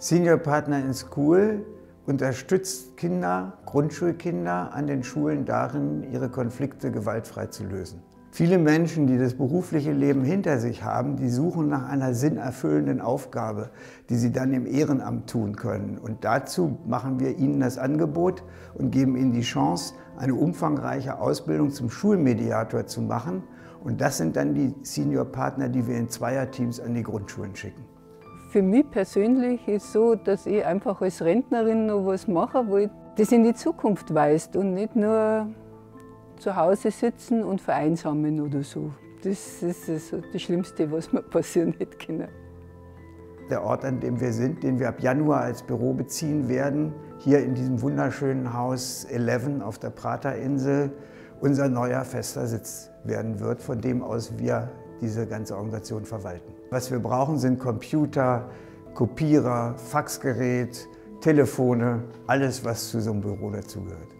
Senior Partner in School unterstützt Kinder, Grundschulkinder an den Schulen darin, ihre Konflikte gewaltfrei zu lösen. Viele Menschen, die das berufliche Leben hinter sich haben, die suchen nach einer sinnerfüllenden Aufgabe, die sie dann im Ehrenamt tun können. Und dazu machen wir ihnen das Angebot und geben ihnen die Chance, eine umfangreiche Ausbildung zum Schulmediator zu machen. Und das sind dann die Senior Partner, die wir in Zweierteams an die Grundschulen schicken. Für mich persönlich ist es so, dass ich einfach als Rentnerin noch was machen will, das in die Zukunft weist und nicht nur zu Hause sitzen und vereinsamen oder so. Das ist also das Schlimmste, was mir passieren hätte können. Der Ort, an dem wir sind, den wir ab Januar als Büro beziehen werden, hier in diesem wunderschönen Haus 11 auf der Praterinsel, unser neuer fester Sitz werden wird, von dem aus wir diese ganze Organisation verwalten. Was wir brauchen, sind Computer, Kopierer, Faxgerät, Telefone, alles, was zu so einem Büro dazugehört.